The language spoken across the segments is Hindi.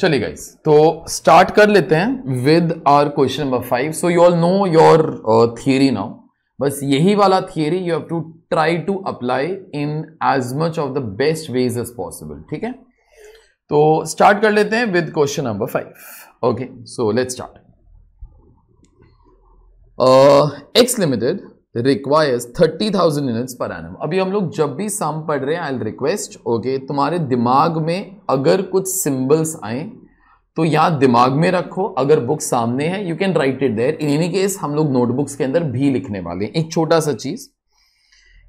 चलिए गाइस, तो स्टार्ट कर लेते हैं with our question number 5। So you all know your theory now, बस यही वाला theory you have to try to apply in as much of the best ways as possible. ठीक है, तो स्टार्ट कर लेते हैं with question number 5। Okay, so let's start. X limited requires 30,000 units per annum. अभी हम लोग जब भी सम पढ़ रहे हैं, आई विल रिक्वेस्ट, ओके, तुम्हारे दिमाग में अगर कुछ सिंबल्स आए तो यहाँ दिमाग में रखो। अगर बुक सामने है, you can write it there. In any case हम लोग नोटबुक्स के अंदर भी लिखने वाले हैं। एक छोटा सा चीज,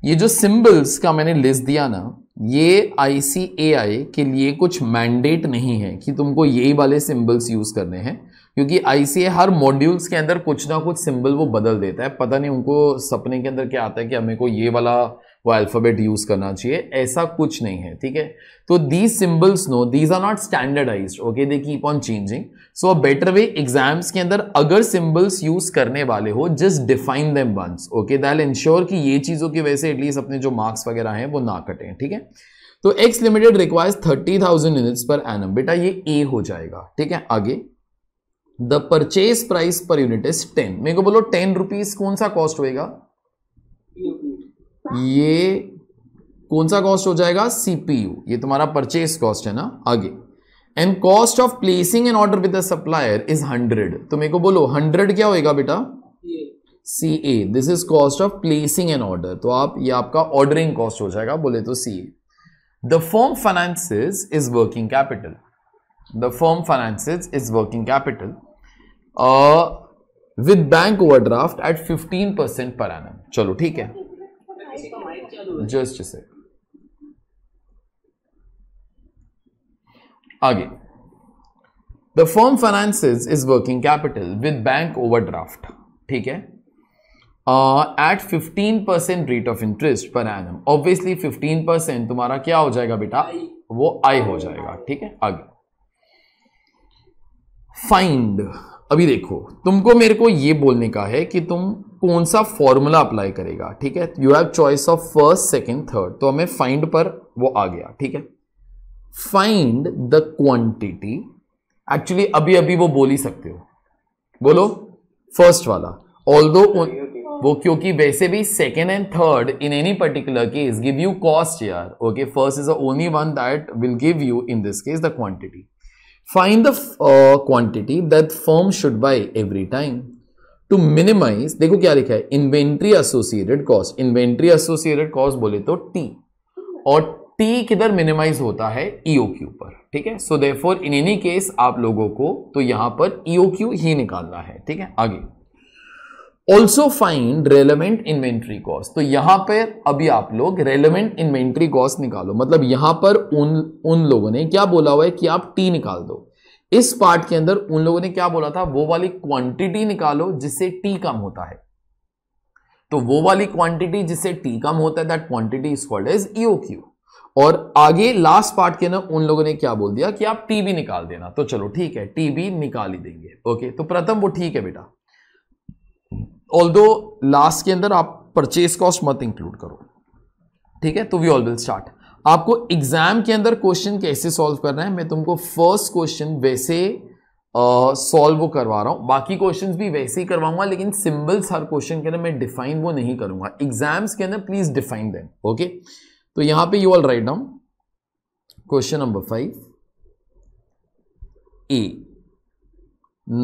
ये जो सिंबल्स का मैंने लिस्ट दिया ना, ये ICAI के लिए कुछ मैंडेट नहीं है कि तुमको यही वाले सिंबल्स यूज करने हैं, क्योंकि ICAI हर मॉड्यूल्स के अंदर कुछ ना कुछ सिंबल वो बदल देता है। पता नहीं उनको सपने के अंदर क्या आता है कि हमें को ये वाला वो अल्फाबेट यूज करना चाहिए, ऐसा कुछ नहीं है। ठीक है, तो these symbols no, these are not standardised, okay, they keep on changing. So a better way, exams के अंदर अगर सिंबल्स यूज करने वाले हो, just define them once, okay, that will ensure कि ये चीजों की वजह से एटलीस्ट अपने जो मार्क्स वगैरह हैं वो ना कटें। ठीक है, तो X limited requires 30,000 units per annum, बेटा ये ए हो जाएगा। ठीक है, आगे the purchase price per unit is 10। मेरे को बोलो 10 रुपीज कौन सा कॉस्ट होएगा, ये कौन सा कॉस्ट हो जाएगा, CPU, ये तुम्हारा परचेज कॉस्ट है ना। आगे, and cost of placing an order with the supplier is 100। तो मेरे को बोलो 100 क्या होएगा बेटा, CA, this is cost of placing an order. तो आप, ये आपका ऑर्डरिंग कॉस्ट हो जाएगा, बोले तो CA। The firm finances is working capital, the firm finances is working capital with bank overdraft at 15% per annum. चलो ठीक है, जस्ट से आगे, the firm finances is working capital with bank overdraft, ठीक है, at 15% rate of interest per annum. Obviously 15% तुम्हारा क्या हो जाएगा बेटा, वो आई हो जाएगा। ठीक है, आगे, फाइंड। अभी देखो, तुमको मेरे को ये बोलने का है कि तुम कौन सा फॉर्मूला अप्लाई करेगा। ठीक है, you have choice of first, second, third. तो हमें फाइंड पर वो आ गया। ठीक है, फाइंड द क्वांटिटी। एक्चुअली अभी अभी वो बोल ही सकते हो, बोलो फर्स्ट वाला, ऑल्दो वो, क्योंकि वैसे भी second and third in any particular case give you cost यार, okay, first is the only one that will give you in this case the quantity. Find the quantity that firm should buy every time to minimize, देखो क्या लिखा है, inventory associated cost, inventory associated cost बोले तो T, और T किधर minimize होता है, EOQ पर। ठीक है, so therefore in any case आप लोगों को तो यहां पर EOQ ही निकालना है। ठीक है, आगे, also find relevant inventory cost। तो यहां पर अभी आप लोग relevant inventory cost निकालो, मतलब यहां पर उन लोगों ने क्या बोला हुआ है कि आप T निकाल दो। इस पार्ट के अंदर उन लोगों ने क्या बोला था, वो वाली क्वांटिटी निकालो जिससे T कम होता है। तो वो वाली क्वांटिटी जिससे T कम होता है, that quantity is called as EOQ। और आगे लास्ट पार्ट के अंदर उन लोगों ने क्या बोल दिया कि आप T भी निकाल देना। तो चलो ठीक है, T भी निकाल ही देंगे। ओके, तो प्रथम वो ठीक है बेटा, ऑल्दो लास्ट के अंदर आप परचेज कॉस्ट मत इंक्लूड करो। ठीक है, तो वी ऑल विल स्टार्ट। आपको एग्जाम के अंदर क्वेश्चन कैसे सॉल्व करना है, मैं तुमको फर्स्ट क्वेश्चन वैसे सॉल्व वो करवा रहा हूं, बाकी क्वेश्चंस भी वैसे ही करवाऊंगा, लेकिन सिंबल्स हर क्वेश्चन के अंदर मैं डिफाइन वो नहीं करूंगा। एग्जाम्स के अंदर प्लीज डिफाइन देम, ओके। तो यहां पे you all write down question number 5 A,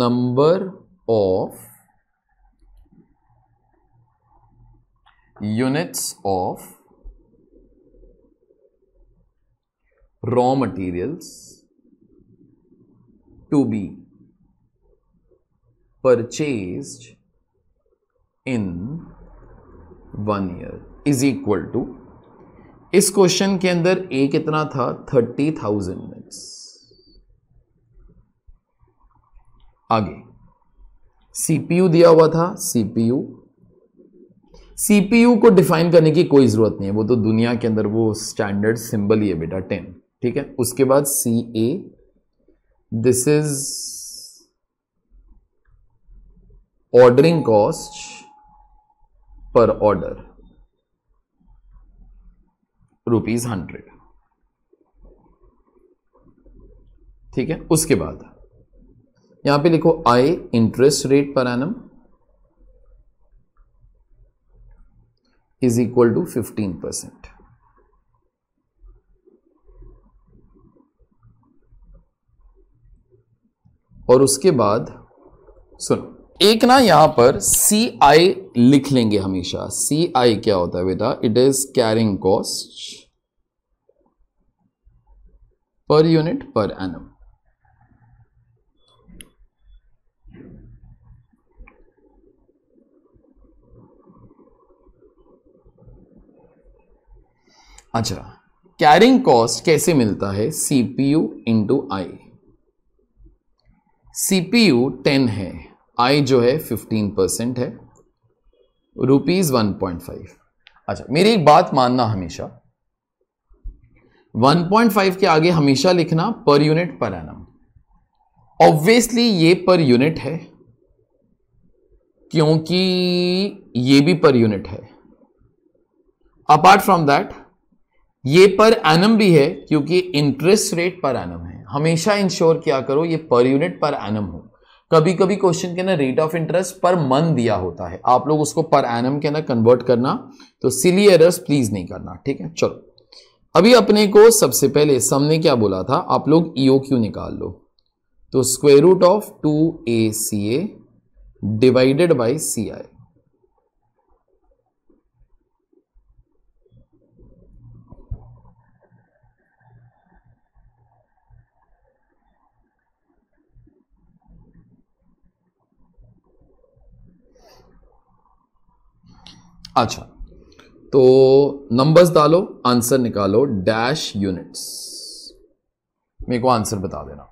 number of units of raw materials to be purchased in 1 year is equal to, इस क्वेश्चन के अंदर A कितना था, 30,000 यूनिट्स। आगे CPU दिया हुआ था, CPU को डिफाइन करने की कोई जरूरत नहीं है, वो तो दुनिया के अंदर वो स्टैंडर्ड सिंबल ही है बेटा, 10। ठीक है, उसके बाद CA, this is ordering cost per order ₹100। ठीक है। उसके बाद यहां पे लिखो I interest rate per annum is equal to 15%। और उसके बाद सुनो एक ना यहां पर सी आई लिख लेंगे हमेशा। सी आई क्या होता है बेटा, it is carrying cost per unit per annum. अच्छा, कैरिंग कॉस्ट कैसे मिलता है, सीपीयू इंटू आई। सीपीयू 10 है, आई जो है 15% है, ₹1.5। अच्छा मेरी एक बात मानना, हमेशा 1.5 के आगे हमेशा लिखना पर यूनिट पर एनम। ऑब्वियसली ये पर यूनिट है क्योंकि ये भी पर यूनिट है। अपार्ट फ्रॉम दैट ये पर एनम भी है क्योंकि इंटरेस्ट रेट पर एनम है। हमेशा इंश्योर किया करो ये पर यूनिट पर एनम हो। कभी कभी क्वेश्चन के अंदर रेट ऑफ इंटरेस्ट पर मन दिया होता है, आप लोग उसको पर एनम के अंदर कन्वर्ट करना, तो सिली एरर्स प्लीज नहीं करना, ठीक है। चलो अभी अपने को सबसे पहले सामने क्या बोला था, आप लोग ईओक्यू निकाल लो। तो square root of 2ACA divided by CI। अच्छा तो नंबर्स डालो, आंसर निकालो, डैश यूनिट्स, मेरे को आंसर बता देना।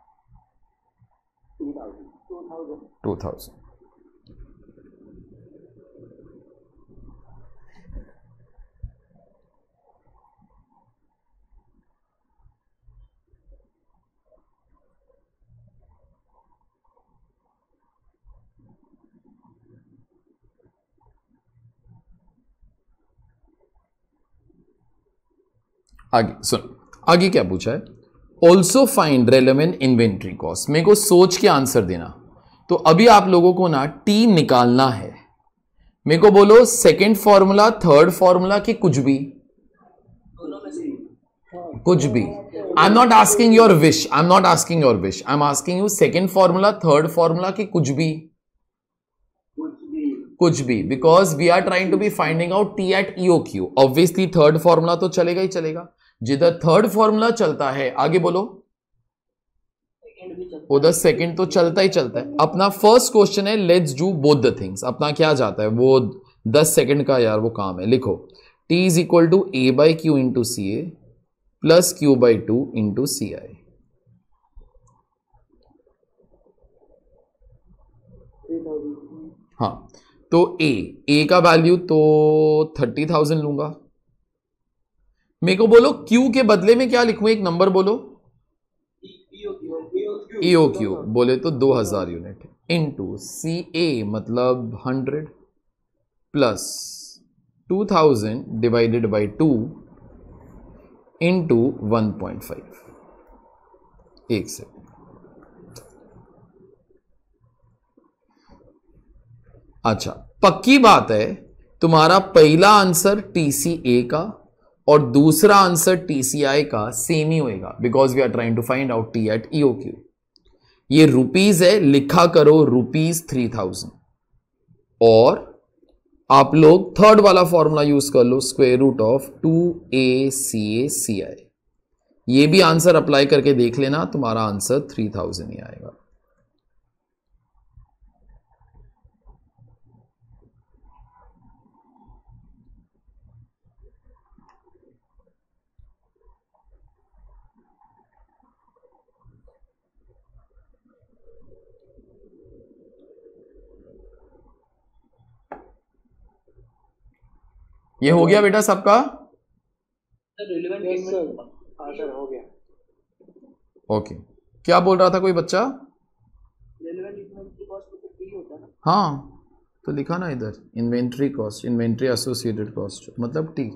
2000। आगे सुनो, आगे क्या पूछा है, also find relevant inventory cost. मेरे को सोच के आंसर देना। तो अभी आप लोगों को ना टी निकालना है। मेरे को बोलो सेकंड फॉर्मूला, थर्ड फॉर्मूला कि कुछ भी, कुछ भी। I am not asking your wish, I am not asking your wish, I am asking you second formula, third formula कि कुछ भी, कुछ भी। Because we are trying to be finding out T at EOQ. Obviously third formula तो चलेगा ही चलेगा। जिधर थर्ड फॉर्मूला चलता है, आगे बोलो, उधर सेकंड तो चलता ही चलता है। अपना फर्स्ट क्वेश्चन है let's do both the things. अपना क्या जाता है वो 10 सेकंड का यार वो काम है। लिखो T is equal to A/Q into CA plus Q/2 into CI। हाँ तो A का वैल्यू तो 30,000 लूंगा। मेरे को बोलो Q के बदले में क्या लिखूं, एक नंबर बोलो। EOQ बोले तो 2000 यूनिट इंटू CA मतलब 100 प्लस 2000 डिवाइडेड बाई 2 इंटू 1.5। एक से अच्छा पक्की बात है तुम्हारा पहला आंसर TCA का और दूसरा आंसर TCI का सेम ही होएगा because we are trying to find out T at EOQ। ये रुपीज है, लिखा करो ₹3000। और आप लोग थर्ड वाला फॉर्मूला यूज कर लो, square root of 2ACA CI। ये भी आंसर अप्लाई करके देख लेना, तुम्हारा आंसर 3000 ही आएगा। ये हो गया बेटा सबका हो गया। ओके क्या बोल रहा था कोई बच्चा, हाँ तो लिखा ना इधर inventory cost, inventory associated cost मतलब टी।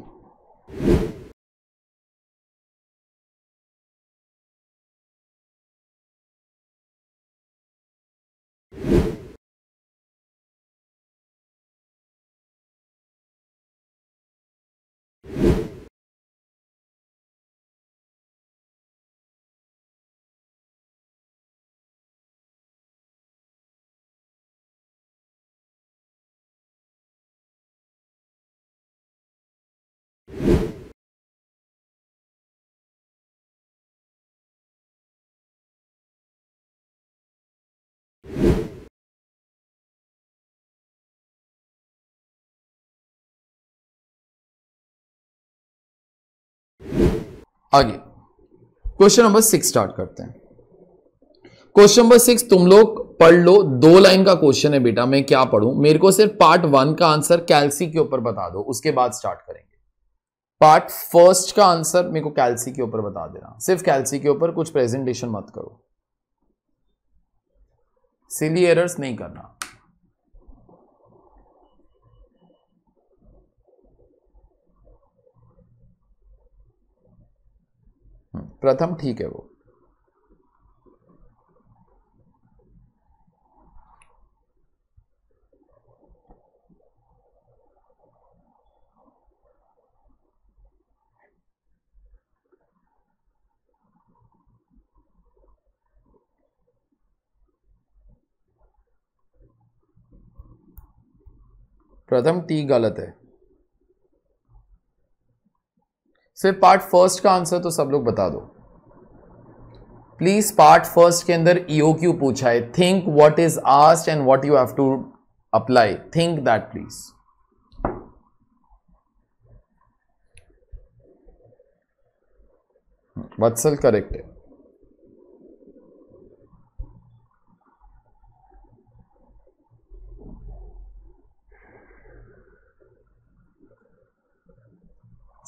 आगे क्वेश्चन नंबर 6 स्टार्ट करते हैं। क्वेश्चन नंबर 6 तुम लोग पढ़ लो, 2 लाइन का क्वेश्चन है बेटा, मैं क्या पढ़ूं, मेरे को सिर्फ पार्ट 1 का आंसर कैल्सी के ऊपर बता दो, उसके बाद स्टार्ट करेंगे। पार्ट 1 का आंसर मेरे को कैल्सी के ऊपर बता देना, सिर्फ कैल्सी के ऊपर, कुछ प्रेजेंटेशन मत करो, सिली एरर्स नहीं करना। प्रथम ठीक है वो। प्रथम टी गलत है, सिर्फ पार्ट 1 का आंसर तो सब लोग बता दो प्लीज। पार्ट 1 के अंदर ईओक्यू पूछा है, think what is asked and what you have to apply, think that please. Vatsal correct है।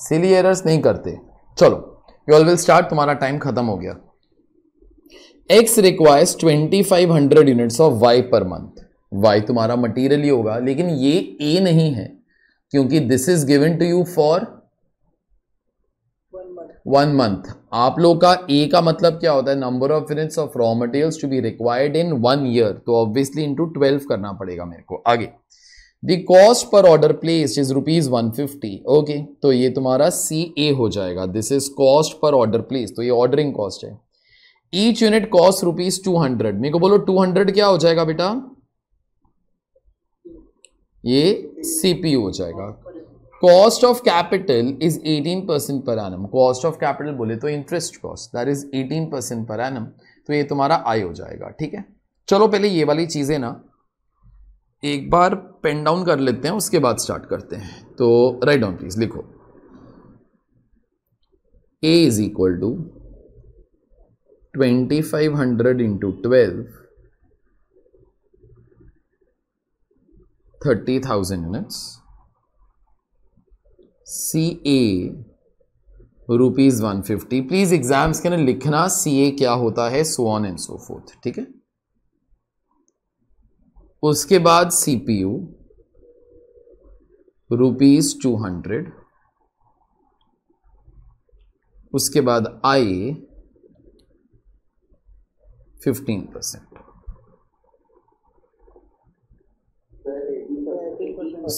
सिली एरर्स नहीं करते। चलो यू ऑल विल स्टार्ट, तुम्हारा टाइम खत्म हो गया। X requires 2500 units of Y per month. Y तुम्हारा मटेरियल ही होगा, लेकिन ये A नहीं है क्योंकि this is given to you for 1 month. आप लोग का A का मतलब क्या होता है, number of units of raw materials to be required in 1 year, तो ऑब्वियसली इनटू 12 करना पड़ेगा मेरे को। आगे the cost per order place is ₹150, okay, तो ये तुम्हारा CA हो जाएगा, this is cost per order place, तो ये ऑर्डरिंग कॉस्ट है। ईच यूनिट कॉस्ट ₹200, मेरे को बोलो 200 क्या हो जाएगा बेटा, ये CP हो जाएगा। कॉस्ट ऑफ कैपिटल इज 18% पर एनम, कॉस्ट ऑफ कैपिटल बोले तो इंटरेस्ट कॉस्ट, दैट इज 18% पर एनम, तो ये तुम्हारा I हो जाएगा। ठीक है, चलो पहले ये वाली चीजें ना एक बार पेन डाउन कर लेते हैं, उसके बाद स्टार्ट करते हैं। तो राइट डाउन प्लीज, लिखो A is equal to 2500 into 12 30,000 units, CA ₹150। Please exams के अंदर लिखना CA क्या होता है, so on and so forth. ठीक है, उसके बाद CPU ₹200, उसके बाद I 15%,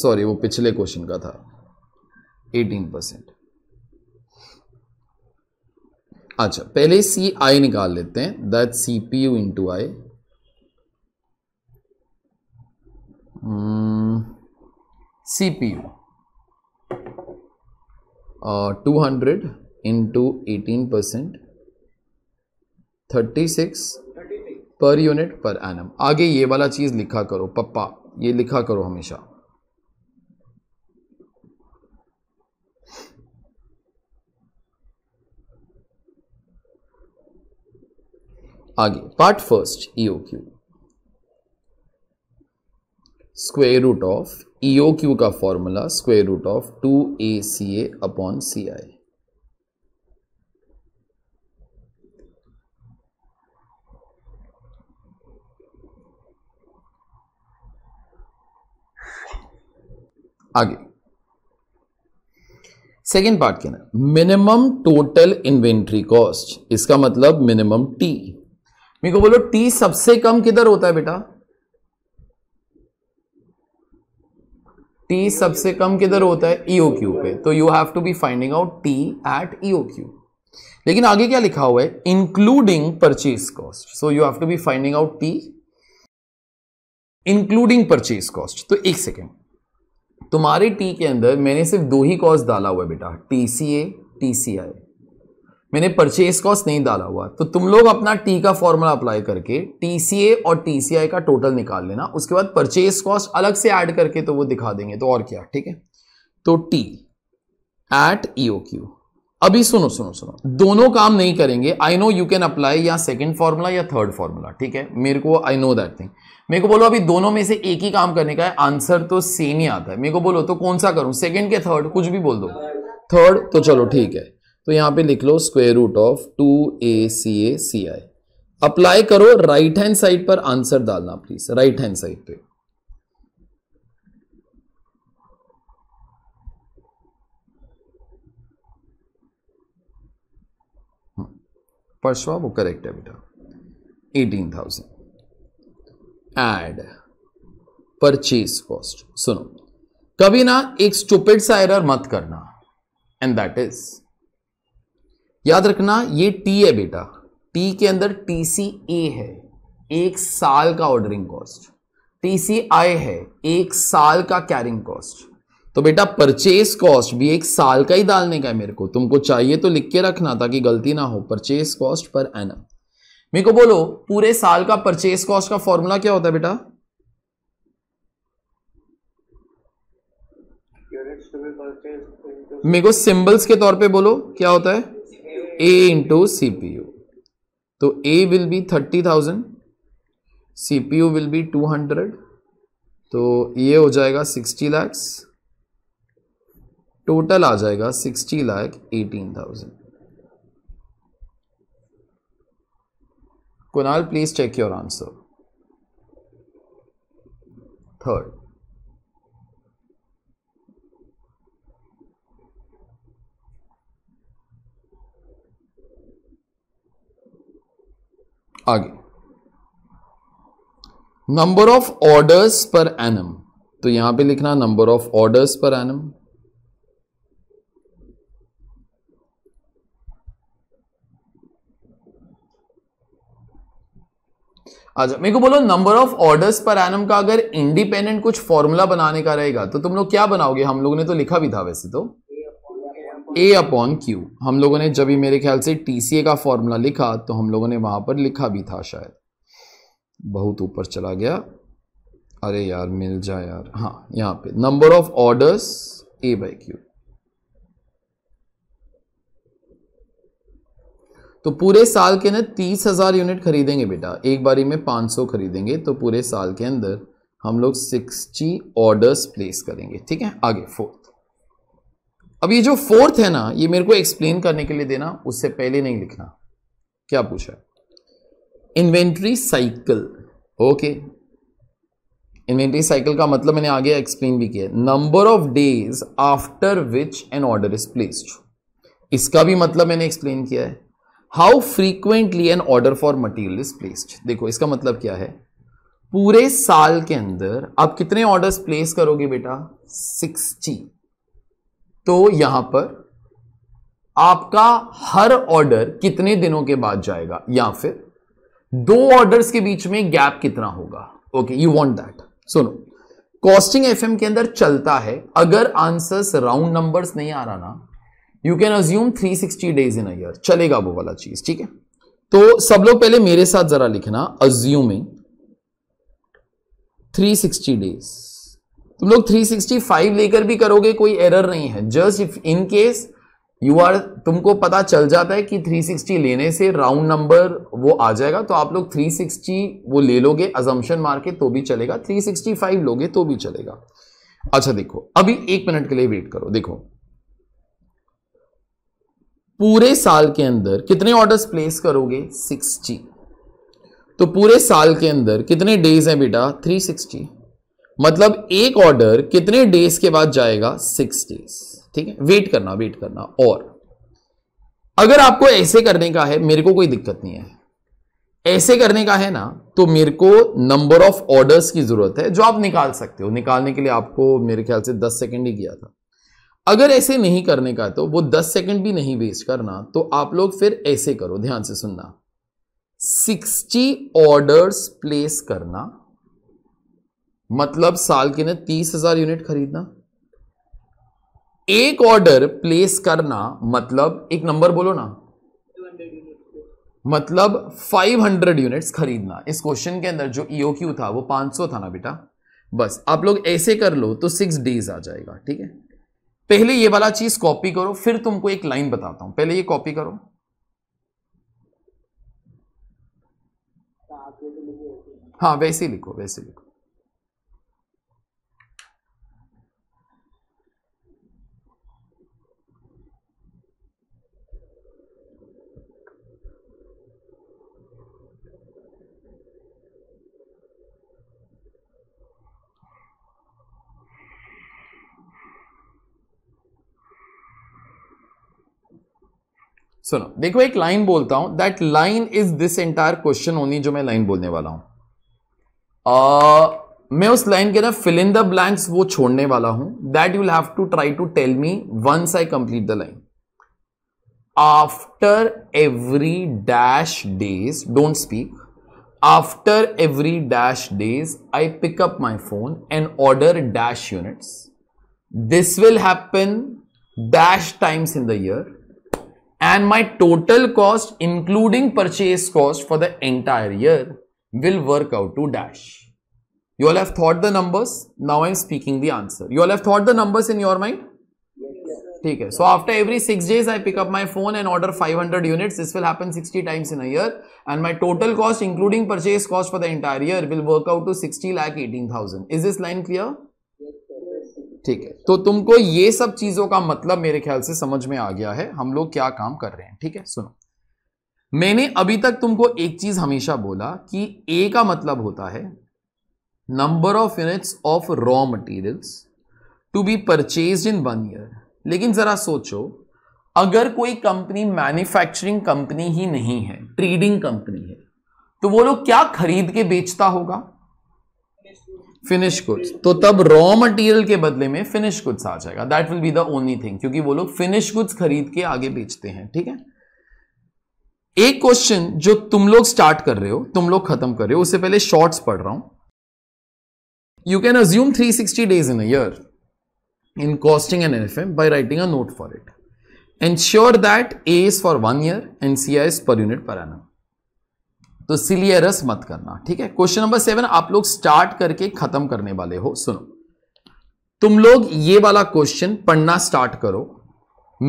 सॉरी वो पिछले क्वेश्चन का था 18%। अच्छा पहले CI निकाल लेते हैं, that CPU into I, CPU 200 into 18%, 36 पर यूनिट पर एनम। आगे ये वाला चीज लिखा करो पप्पा, ये लिखा करो हमेशा, आगे part 1 EOQ, square root of EOQ का formula square root of 2ACA upon CI। आगे सेकेंड पार्ट के अंदर मिनिमम टोटल इन्वेंट्री कॉस्ट, इसका मतलब मिनिमम T। मेरे को बोलो T सबसे कम किधर होता है बेटा, T सबसे कम किधर होता है, EOQ पे, तो you have to be finding out T at EOQ। लेकिन आगे क्या लिखा हुआ है, including purchase cost, so you have to be finding out T including purchase cost. तो एक सेकेंड, तुम्हारे T के अंदर मैंने सिर्फ 2 ही कॉस्ट डाला हुआ है बेटा, TCA TCI, मैंने परचेज कॉस्ट नहीं डाला हुआ। तो तुम लोग अपना T का फॉर्मूला अप्लाई करके TCA और TCI का टोटल निकाल लेना, उसके बाद परचेज कॉस्ट अलग से ऐड करके तो वो दिखा देंगे, तो और क्या। ठीक है, तो T एट EOQ। अभी सुनो सुनो सुनो, दोनों काम नहीं करेंगे। I know you can apply या सेकंड फॉर्मूला या थर्ड फॉर्मूला, ठीक है, मेरे को आई नो दैट थिंग। मेरे को बोलो अभी दोनों में से एक ही काम करने का है, आंसर तो सेम ही आता है। मेरे को बोलो तो कौन सा करूं, सेकंड के थर्ड, कुछ भी बोल दो, थर्ड, तो चलो ठीक है। तो यहाँ पे लिख लो square root of 2ACACI, apply करो, राइट हैंड साइड पर आंसर डालना प्लीज, राइट हैंड साइड पे। परसवा वो करेक्ट है बेटा, 18,000। एड परचेज कॉस्ट, सुनो कभी ना एक स्टूपिड सा एरर मत करना, एंड दैट इज, याद रखना ये टी है बेटा, टी के अंदर TCA है, एक साल का ऑर्डरिंग कॉस्ट, TCI है, एक साल का कैरिंग कॉस्ट। तो बेटा परचेज कॉस्ट भी एक साल का ही डालने का है मेरे को, तुमको चाहिए तो लिख के रखना ताकि गलती ना हो, परचेज कॉस्ट पर एनम। मेरे को बोलो पूरे साल का परचेज कॉस्ट का फॉर्मूला क्या होता है बेटा, मेरे को सिंबल्स के तौर पे बोलो क्या होता है, A इंटू CPU। तो A will be 30,000, CPU will be 200, तो ये हो जाएगा 60 लाख, टोटल आ जाएगा 60,18,000। Kunal please check your answer, third. आगे number of orders per annum, तो यहां पे लिखना number of orders per annum. अच्छा मेरे को बोलो number of orders per annum का अगर इंडिपेंडेंट कुछ फॉर्मूला बनाने का रहेगा तो तुम लोग क्या बनाओगे, हम लोगों ने तो लिखा भी था वैसे तो A अपॉन Q, हम लोगों ने जब भी मेरे ख्याल से TCA का फॉर्मूला लिखा तो हम लोगों ने वहां पर लिखा भी था शायद, बहुत ऊपर चला गया, अरे यार मिल जाए यार, हाँ यहाँ पे नंबर ऑफ ऑर्डर्स A/Q। तो पूरे साल के अंदर 30,000 यूनिट खरीदेंगे बेटा, एक बारी में 500 खरीदेंगे, तो पूरे साल के अंदर हम लोग 60 ऑर्डर्स प्लेस करेंगे, ठीक है। आगे फोर्थ, अब ये जो फोर्थ है ना ये मेरे को एक्सप्लेन करने के लिए देना, उससे पहले नहीं लिखना। क्या पूछा, inventory cycle, okay. Inventory cycle का मतलब मैंने आगे एक्सप्लेन भी किया, number of days after which an order is placed, इसका भी मतलब मैंने एक्सप्लेन किया है। How frequently an order for material is placed, देखो इसका मतलब क्या है, पूरे साल के अंदर आप कितने ऑर्डर्स प्लेस करोगे बेटा, 60। तो यहां पर आपका हर ऑर्डर कितने दिनों के बाद जाएगा, या फिर दो ऑर्डर्स के बीच में गैप कितना होगा, ओके यू वांट दैट। सुनो कॉस्टिंग FM के अंदर चलता है, अगर आंसर्स राउंड नंबर्स नहीं आ रहा ना, you can assume 360 days in year, चलेगा वो वाला चीज, ठीक है। तो सब लोग पहले मेरे साथ जरा लिखना, अज्यूमिंग 360 डेज, तुम लोग 365 लेकर भी करोगे कोई एरर नहीं है, just if in case you are, तुमको पता चल जाता है कि 360 लेने से राउंड नंबर वो आ जाएगा, तो आप लोग 360 वो ले लोगे अजम्पशन मार के तो भी चलेगा, 365 लोगे तो भी चलेगा। अच्छा देखो अभी एक मिनट के लिए वेट करो, देखो पूरे साल के अंदर कितने ऑर्डर्स प्लेस करोगे, 60। तो पूरे साल के अंदर कितने डेज हैं बेटा, 360, मतलब एक ऑर्डर कितने डेज के बाद जाएगा, 6 डेज, ठीक है। वेट करना और अगर आपको ऐसे करने का है, मेरे को कोई दिक्कत नहीं है, ऐसे करने का है ना तो मेरे को नंबर ऑफ ऑर्डर्स की जरूरत है जो आप निकाल सकते हो, निकालने के लिए आपको मेरे ख्याल से 10 सेकेंड ही किया था। अगर ऐसे नहीं करने का तो वो 10 सेकंड भी नहीं वेस्ट करना, तो आप लोग फिर ऐसे करो, ध्यान से सुनना, 60 ऑर्डर्स प्लेस करना मतलब साल के अंदर 30,000 यूनिट खरीदना, एक ऑर्डर प्लेस करना मतलब एक नंबर बोलो ना, मतलब 500 यूनिट्स खरीदना। इस क्वेश्चन के अंदर जो EOQ था वो 500 था ना बेटा, बस आप लोग ऐसे कर लो तो 6 डेज आ जाएगा, ठीक है। पहले ये वाला चीज कॉपी करो, फिर तुमको एक लाइन बताता हूं। पहले ये कॉपी करो, हाँ वैसे लिखो, वैसे लिखो। सुनो, देखो एक लाइन बोलता हूं, that line is this entire question only जो मैं लाइन बोलने वाला हूं। मैं उस लाइन के ना फिल इन द ब्लैंक्स वो छोड़ने वाला हूं। That you will have to try to tell me once I complete the line. After every dash days, don't speak, after every dash days I pick up my phone and order dash units. This will happen dash times in the year and my total cost including purchase cost for the entire year will work out to dash. You all have thought the numbers, now I am speaking the answer. You all have thought the numbers in your mind? Yes, sir. Theek hai. So after every 6 days I pick up my phone and order 500 units. This will happen 60 times in a year and my total cost including purchase cost for the entire year will work out to 60,18,000. Is this line clear? ठीक है, तो तुमको ये सब चीजों का मतलब मेरे ख्याल से समझ में आ गया है हम लोग क्या काम कर रहे हैं। ठीक है, सुनो, मैंने अभी तक तुमको एक चीज हमेशा बोला कि ए का मतलब होता है number of units of raw materials to be purchased in one year. लेकिन जरा सोचो, अगर कोई कंपनी मैन्युफैक्चरिंग कंपनी ही नहीं है, ट्रेडिंग कंपनी है, तो वो लोग क्या खरीद के बेचता होगा? Finish goods. तो तब रॉ मटेरियल के बदले में फिनिश गुड्स आ जाएगा। That will be the only thing, क्योंकि वो लोग फिनिश गुड्स खरीद के आगे बेचते हैं। ठीक है, एक क्वेश्चन जो तुम लोग स्टार्ट कर रहे हो, तुम लोग खत्म कर रहे हो, उससे पहले शॉर्ट्स पढ़ रहा हूं। You can assume 360 days in a year in costing and F M by writing a note for it. Ensure that A is for one year and C I is per unit per annum. तो इसीलिए रस मत करना। ठीक है, क्वेश्चन नंबर 7 आप लोग स्टार्ट करके खत्म करने वाले हो। सुनो, तुम लोग ये वाला क्वेश्चन पढ़ना स्टार्ट करो।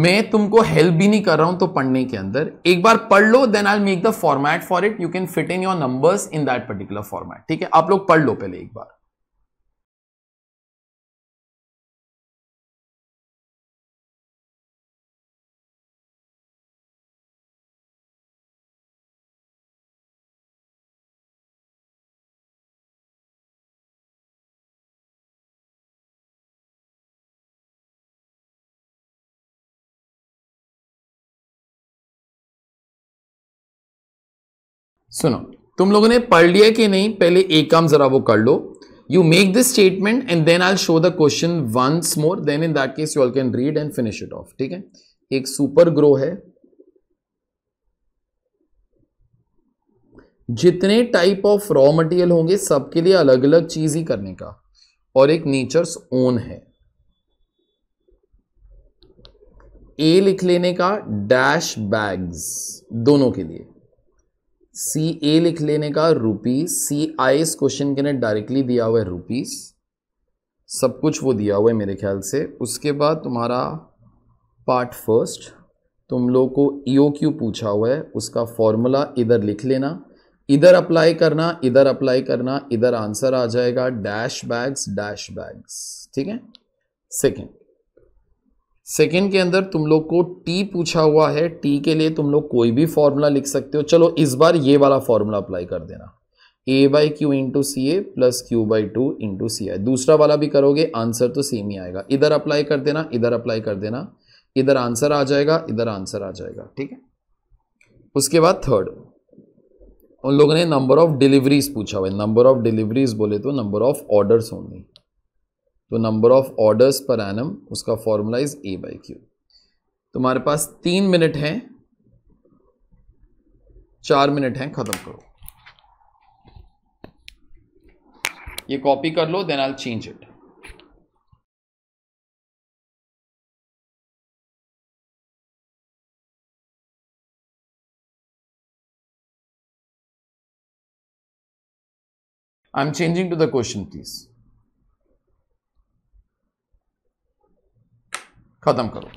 मैं तुमको हेल्प भी नहीं कर रहा हूं, तो पढ़ने के अंदर एक बार पढ़ लो, then I will make the format for it, you can fit in your numbers in that particular format. ठीक है, आप लोग पढ़ लो पहले एक बार। सुनो, तुम लोगों ने पढ़ लिया कि नहीं? पहले एक काम जरा वो कर लो। You make this statement and then I will show the question once more, then in that case you all can read and finish it off. ठीक है, एक सुपर ग्रो है, जितने टाइप ऑफ रॉ मटेरियल होंगे सबके लिए अलग अलग चीज ही करने का, और एक नेचर्स ओन है। ए लिख लेने का डैश बैग्स दोनों के लिए, सी ए लिख लेने का रुपीज, सी आई इस क्वेश्चन के अंदर डायरेक्टली दिया हुआ है रुपीज, सब कुछ वो दिया हुआ है मेरे ख्याल से। उसके बाद तुम्हारा पार्ट फर्स्ट, तुम लोग को EOQ पूछा हुआ है, उसका फॉर्मूला इधर लिख लेना, इधर अप्लाई करना, इधर अप्लाई करना, इधर आंसर आ जाएगा डैश बैग्स, डैश बैग्स। ठीक है, सेकेंड के अंदर तुम लोग को टी पूछा हुआ है, टी के लिए तुम लोग कोई भी फॉर्मूला लिख सकते हो। चलो इस बार ये वाला फॉर्मूला अप्लाई कर देना, A by Q into C A plus Q by two into C I. दूसरा वाला भी करोगे आंसर तो सेम ही आएगा, इधर अप्लाई कर देना, इधर अप्लाई कर देना, इधर आंसर आ जाएगा, इधर आंसर आ जाएगा। ठीक है, उसके बाद थर्ड उन लोगों ने नंबर ऑफ डिलीवरीज पूछा हुआ है, नंबर ऑफ डिलीवरीज बोले तो नंबर ऑफ ऑर्डर्स होंगी, तो number of orders per annum, उसका formula is A by Q. तुम्हारे पास 3 मिनट हैं, 4 मिनट हैं, खत्म करो, ये कॉपी कर लो, then I will change it. I am changing to the question please. खत्म करो।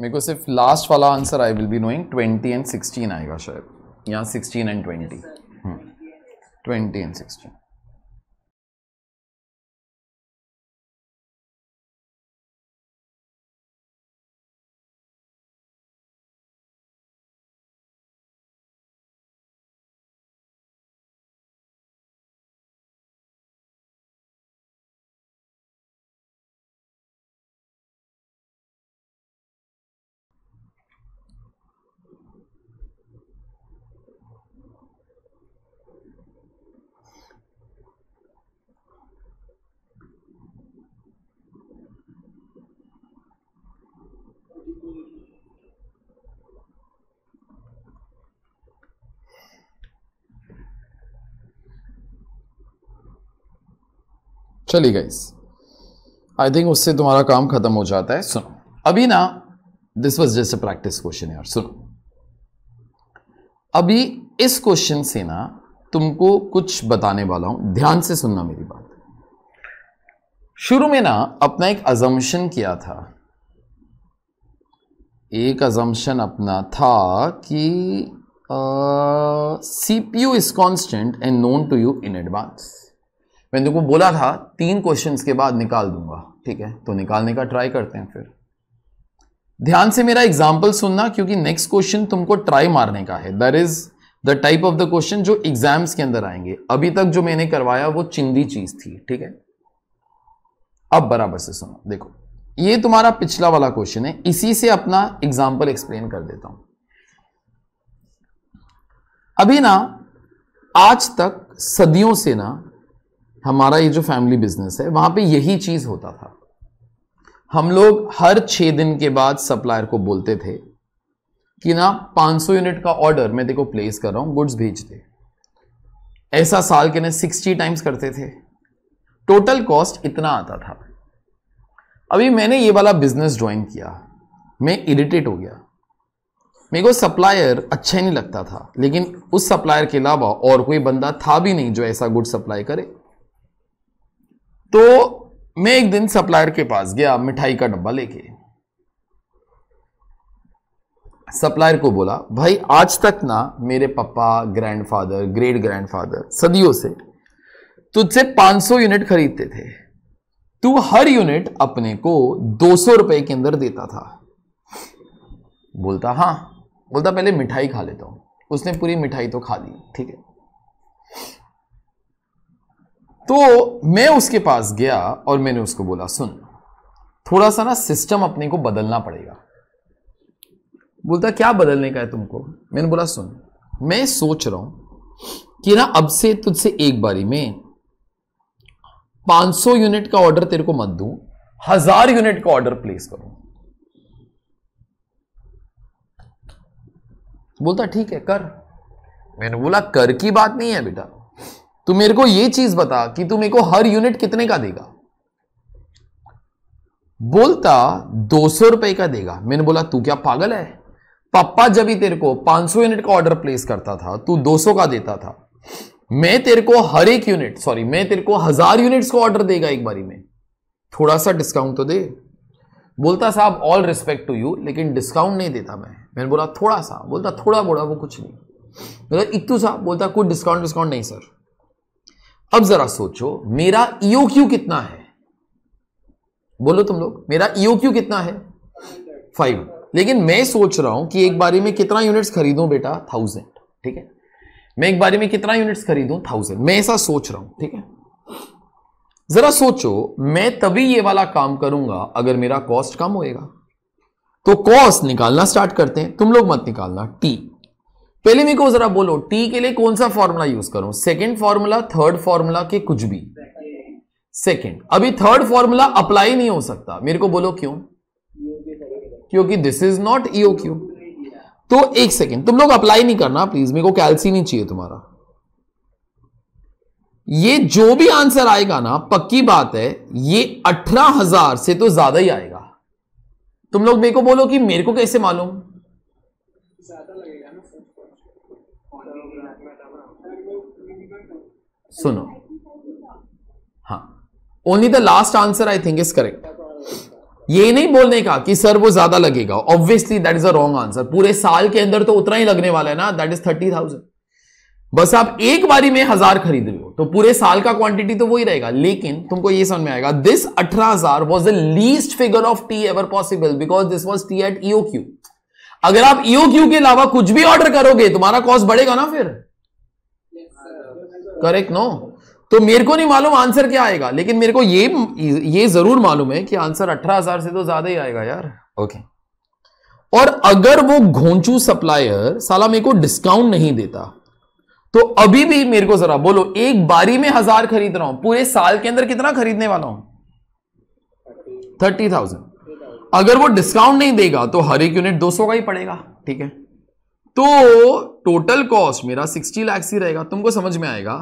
मेरे को सिर्फ लास्ट वाला answer I will be knowing 20 and 16 आएगा शायद, यहाँ 16 and 20, 20 and 16। चलिए गाइस, आई थिंक उससे तुम्हारा काम खत्म हो जाता है। सुनो अभी ना, this was just a practice question यार। सुनो अभी इस क्वेश्चन से ना तुमको कुछ बताने वाला हूं, ध्यान से सुनना मेरी बात। शुरू में ना अपना एक अजम्पशन किया था, एक अजम्पशन अपना था कि CPU is constant and known to you in advance. मैंने तुमको बोला था 3 क्वेश्चंस के बाद निकाल दूंगा, ठीक है, तो निकालने का ट्राई करते हैं। फिर ध्यान से मेरा एग्जाम्पल सुनना, क्योंकि नेक्स्ट क्वेश्चन तुमको ट्राई मारने का है। That is the type of the question जो एग्जाम्स के अंदर आएंगे। अभी तक जो मैंने करवाया वो चिंदी चीज थी, ठीक है। अब बराबर से सुनो, देखो ये तुम्हारा पिछला वाला क्वेश्चन है, इसी से अपना एग्जाम्पल एक्सप्लेन कर देता हूं। अभी ना आज तक सदियों से ना हमारा ये जो फैमिली बिजनेस है वहां पे यही चीज होता था। हम लोग हर 6 दिन के बाद सप्लायर को बोलते थे कि ना 500 यूनिट का ऑर्डर मैं देखो प्लेस कर रहा हूं, गुड्स भेज दे। ऐसा साल के ना 60 टाइम्स करते थे, टोटल कॉस्ट इतना आता था। अभी मैंने ये वाला बिजनेस ज्वाइन किया, मैं इरिटेट हो गया, मेरे को सप्लायर अच्छा ही नहीं लगता था, लेकिन उस सप्लायर के अलावा और कोई बंदा था भी नहीं जो ऐसा गुड सप्लाई करे। तो मैं एक दिन सप्लायर के पास गया मिठाई का डब्बा लेके, सप्लायर को बोला भाई आज तक ना मेरे पापा, ग्रैंडफादर, ग्रेट ग्रैंडफादर सदियों से तुझसे 500 यूनिट खरीदते थे, तू हर यूनिट अपने को 200 रुपए के अंदर देता था। बोलता हाँ, बोलता पहले मिठाई खा लेता हूं। उसने पूरी मिठाई तो खा ली, ठीक है। तो मैं उसके पास गया और मैंने उसको बोला सुन थोड़ा सा ना सिस्टम अपने को बदलना पड़ेगा। बोलता क्या बदलने का है तुमको? मैंने बोला सुन मैं सोच रहा हूं कि ना अब से तुझसे एक बारी में 500 यूनिट का ऑर्डर तेरे को मत दूं, 1000 यूनिट का ऑर्डर प्लेस करूं। बोलता ठीक है कर। मैंने बोला कर की बात नहीं है बेटा, तू मेरे को ये चीज बता कि तू मेरे को हर यूनिट कितने का देगा। बोलता 200 रुपए का देगा। मैंने बोला तू क्या पागल है, पापा जब भी तेरे को 500 यूनिट का ऑर्डर प्लेस करता था तू 200 का देता था, मैं तेरे को 1000 यूनिट्स का ऑर्डर देगा एक बारी में, थोड़ा सा डिस्काउंट तो दे। बोलता साहब ऑल रिस्पेक्ट टू यू लेकिन डिस्काउंट नहीं देता मैं। मैंने बोला थोड़ा सा। बोलता थोड़ा बोला वो कुछ नहीं। बोला इतू साहब। बोलता कुछ डिस्काउंट नहीं सर। अब जरा सोचो मेरा EOQ कितना है, बोलो तुम लोग मेरा EOQ कितना है? 5। लेकिन मैं सोच रहा हूं कि एक बारी में कितना यूनिट्स खरीदूं बेटा? 1000, ठीक है। मैं एक बारी में कितना यूनिट्स खरीदूं? 1000, मैं ऐसा सोच रहा हूं, ठीक है। जरा सोचो मैं तभी ये वाला काम करूंगा अगर मेरा कॉस्ट कम होएगा। तो कॉस्ट निकालना स्टार्ट करते हैं, तुम लोग मत निकालना। टी पहले मेरे को जरा बोलो टी के लिए कौन सा फॉर्मूला यूज करूं? सेकंड फॉर्मूला, थर्ड फॉर्मूला के कुछ भी? सेकंड। अभी थर्ड फॉर्मूला अप्लाई नहीं हो सकता, मेरे को बोलो क्यों? क्योंकि दिस इज नॉट EOQ। तो एक सेकंड तुम लोग अप्लाई नहीं करना प्लीज, मेरे को कैलसी नहीं चाहिए तुम्हारा। ये जो भी आंसर आएगा ना, पक्की बात है ये 18,000 से तो ज्यादा ही आएगा। तुम लोग मेरे को बोलो कि मेरे को कैसे मालूम, सुनो हाँ, only the last answer I think is correct. ये नहीं बोलने का कि सर वो ज्यादा लगेगा, obviously that is a wrong answer. पूरे साल के अंदर तो उतना ही लगने वाला है ना, दैट इज 30,000। बस आप एक बारी में 1,000 खरीद रहे हो तो पूरे साल का क्वांटिटी तो वही रहेगा, लेकिन तुमको ये समझ में आएगा this 18,000 was the least figure of T ever possible because this was T at EOQ. अगर आप ईओक्यू के अलावा कुछ भी ऑर्डर करोगे तुम्हारा कॉस्ट बढ़ेगा ना फिर, करेक्ट नो? तो मेरे को नहीं मालूम आंसर क्या आएगा, लेकिन मेरे को ये जरूर मालूम है कि आंसर 18,000 से तो ज्यादा ही आएगा यार। ओके, और अगर वो घोंचू सप्लायर साला मेरे को डिस्काउंट नहीं देता तो अभी भी मेरे को जरा बोलो, एक बारी में 1,000 खरीद रहा हूं, पूरे साल के अंदर कितना खरीदने वाला हूं? 30,000। अगर वो डिस्काउंट नहीं देगा तो हर एक यूनिट 200 का ही पड़ेगा, ठीक है? तो टोटल कॉस्ट मेरा 60 लाख ही रहेगा। तुमको समझ में आएगा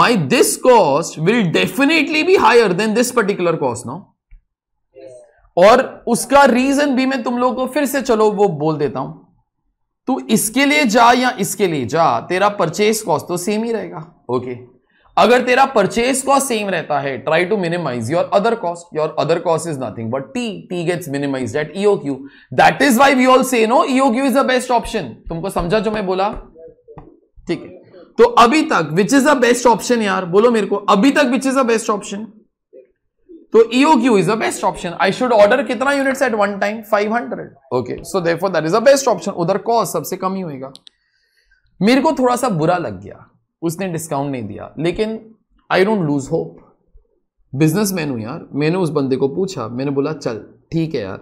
my this cost will definitely be higher than this particular cost ना। और उसका रीजन भी मैं तुम लोगों को फिर से चलो वो बोल देता हूं। तू इसके लिए जा या इसके लिए जा, तेरा परचेस कॉस्ट तो सेम ही रहेगा। ओके, अगर तेरा परचेस कॉस्ट सेम रहता है, try to minimise your other cost. Your other cost is nothing but T, T gets minimised at EOQ. That is why we all say no EOQ is the best option. तुमको समझा जो मैं बोला? ठीक है, तो अभी तक which is the best option यार, बोलो मेरे को अभी तक which is the best option? तो EOQ is the best option. I should order कितना units at one time? 500। Okay, so therefore that is the best option. उधर कॉस्ट सबसे कम ही होएगा। मेरे को थोड़ा सा बुरा लग गया उसने डिस्काउंट नहीं दिया, लेकिन I don't lose hope. Business man हूं यार, मैंने उस बंदे को पूछा, मैंने बोला चल ठीक है यार,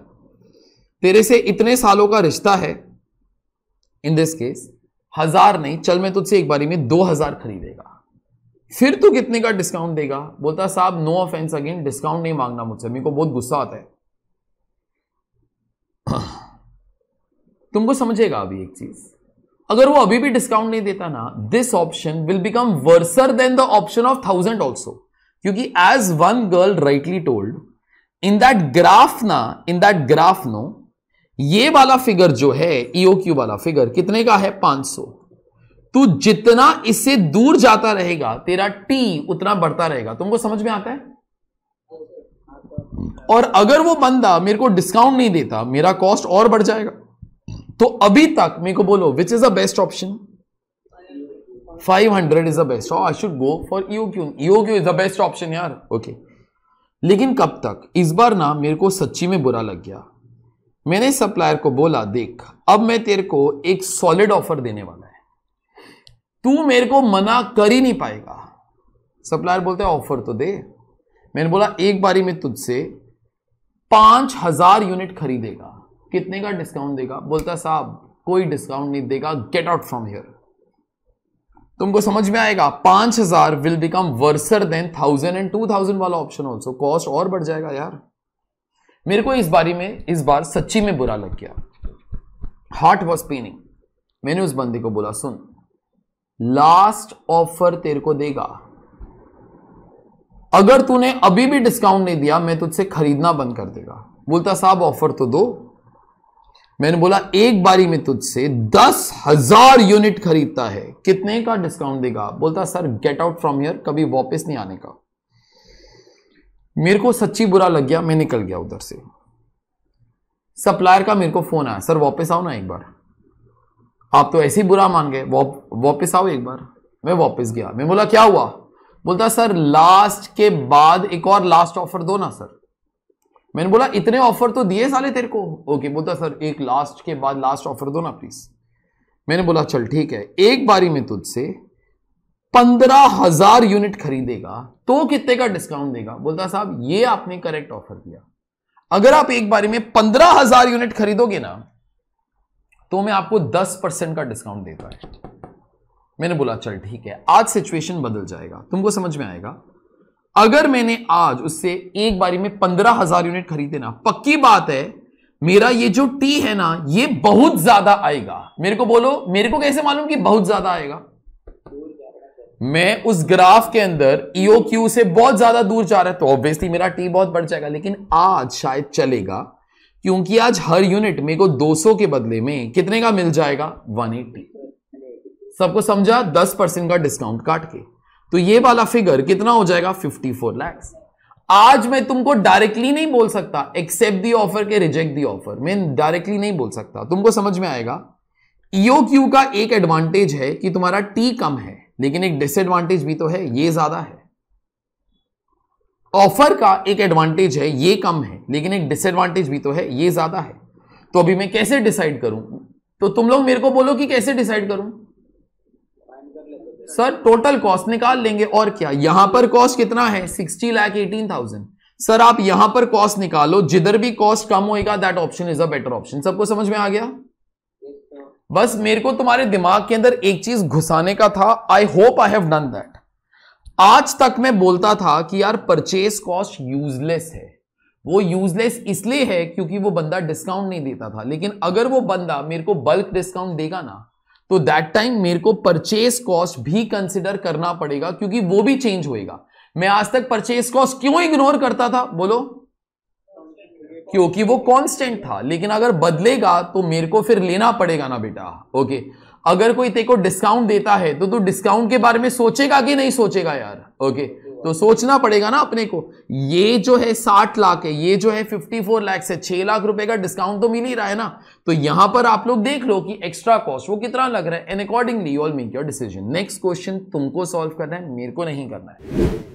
तेरे से इतने सालों का रिश्ता है, इन दिस केस 1,000 नहीं, चल मैं तुझसे एक बारी में 2,000 खरीदेगा, फिर तू कितने का डिस्काउंट देगा? बोलता साहब नो ऑफेंस अगेन, डिस्काउंट नहीं मांगना मुझसे, मेरे को बहुत गुस्सा आता है। तुमको समझेगा अभी एक चीज, अगर वो अभी भी डिस्काउंट नहीं देता ना, this option will become worser than the option of 1,000 also. क्योंकि as one girl rightly told in that graph ना, इन दैट ग्राफ नो, ये वाला फिगर जो है ईओक्यू वाला फिगर कितने का है? 500। तू जितना इससे दूर जाता रहेगा तेरा टी उतना बढ़ता रहेगा। तुमको समझ में आता है? और अगर वो बंदा मेरे को डिस्काउंट नहीं देता, मेरा कॉस्ट और बढ़ जाएगा। तो अभी तक मेरे को बोलो which is the best option? 500 is the best. I should go for EOQ. EOQ is the best option यार। ओके, लेकिन कब तक? इस बार ना मेरे को सच्ची में बुरा लग गया। मैंने सप्लायर को बोला देख अब मैं तेरे को एक सॉलिड ऑफर देने वाला है, तू मेरे को मना कर ही नहीं पाएगा। सप्लायर बोलते है ऑफर तो दे। मैंने बोला एक बारी में तुझसे 5,000 यूनिट खरीदेगा, कितने का डिस्काउंट देगा? बोलता साहब कोई डिस्काउंट नहीं देगा, गेट आउट फ्रॉम हियर। तुमको समझ में आएगा 5,000 will become worser than 1,000 and 2,000 वाला ऑप्शन ऑल्सो। कॉस्ट और बढ़ जाएगा यार। मेरे को इस बार सच्ची में बुरा लग गया। Heart was paining. मैंने उस बंदे को बोला सुन लास्ट ऑफर तेरे को देगा, अगर तूने अभी भी डिस्काउंट नहीं दिया मैं तुझसे खरीदना बंद कर देगा। बोलता साहब ऑफर तो दो। मैंने बोला एक बारी में तुझसे 10,000 यूनिट खरीदता है, कितने का डिस्काउंट देगा? बोलता sir get out from here, कभी वापस नहीं आने का। मेरे को सच्ची बुरा लग गया, मैं निकल गया उधर से। सप्लायर का मेरे को फोन आया, सर वापस आओ ना एक बार, आप तो ऐसे ही बुरा मान गए, वापस आओ एक बार। मैं वापस गया। मैं बोला क्या हुआ? बोलता सर लास्ट के बाद एक और लास्ट ऑफर दो ना सर। मैंने बोला इतने ऑफर तो दिए साले तेरे को। ओके, बोलता सर एक लास्ट के बाद लास्ट ऑफर दो ना प्लीज। मैंने बोला चल ठीक है, एक बारी में तुझसे 15,000 यूनिट खरीदेगा तो कितने का डिस्काउंट देगा? बोलता साहब ये आपने करेक्ट ऑफर दिया, अगर आप एक बारी में 15,000 यूनिट खरीदोगे ना तो मैं आपको 10% का डिस्काउंट देता है। मैंने बोला चल ठीक है, आज सिचुएशन बदल जाएगा। तुमको समझ में आएगा अगर मैंने आज उससे एक बारी में 15,000 यूनिट खरीदे ना, पक्की बात है मेरा ये जो टी है ना ये बहुत ज्यादा आएगा। मेरे को बोलो मेरे को कैसे मालूम कि बहुत ज्यादा आएगा? मैं उस ग्राफ के अंदर ईओक्यू से बहुत ज्यादा दूर जा रहा है तो ऑब्वियसली मेरा टी बहुत बढ़ जाएगा, लेकिन आज शायद चलेगा क्योंकि आज हर यूनिट मेरे को 200 के बदले में कितने का मिल जाएगा 180। सबको समझा? 10% का डिस्काउंट काट के तो ये वाला फिगर कितना हो जाएगा 54 लाख। आज मैं तुमको डायरेक्टली नहीं बोल सकता एक्सेप्ट दी ऑफर के रिजेक्ट दी ऑफर, मैं डायरेक्टली नहीं बोल सकता। तुमको समझ में आएगा ईओक्यू का एक एडवांटेज है कि तुम्हारा टी कम है, लेकिन एक डिसएडवांटेज भी तो है, ये ज्यादा है। ऑफर का एक एडवांटेज है ये कम है, लेकिन एक डिसएडवांटेज भी तो है, ये ज्यादा है। तो अभी मैं कैसे डिसाइड करूं? तो तुम लोग मेरे को बोलो कि कैसे डिसाइड करूं। सर टोटल कॉस्ट निकाल लेंगे और क्या, यहां पर कॉस्ट कितना है 60,18,000। सर आप यहां पर कॉस्ट निकालो, जिधर भी कॉस्ट कम होएगा that option is a better option. सबको समझ में आ गया? बस मेरे को तुम्हारे दिमाग के अंदर एक चीज घुसाने का था। I hope I have done that. आज तक मैं बोलता था कि यार परचेस कॉस्ट यूजलेस है, वो यूजलेस इसलिए है क्योंकि वो बंदा डिस्काउंट नहीं देता था, लेकिन अगर वो बंदा मेरे को बल्क डिस्काउंट देगा ना तो दैट टाइम मेरे को परचेस कॉस्ट भी कंसिडर करना पड़ेगा क्योंकि वो भी चेंज होएगा। मैं आज तक परचेस कॉस्ट क्यों इग्नोर करता था बोलो? क्योंकि वो कांस्टेंट था, लेकिन अगर बदलेगा तो मेरे को फिर लेना पड़ेगा ना बेटा। ओके, अगर कोई तेरे को डिस्काउंट देता है तो तू डिस्काउंट के बारे में सोचेगा कि नहीं सोचेगा यार? ओके, तो सोचना पड़ेगा ना अपने को। ये जो है 60 लाख है, ये जो है 54 लाख से 6 लाख रुपए का डिस्काउंट तो मिल ही रहा है ना। तो यहां पर आप लोग देख लो कि एक्स्ट्रा कॉस्ट वो कितना लग रहा है and accordingly you all make your decision. Next question तुमको सॉल्व करना है, मेरे को नहीं करना है।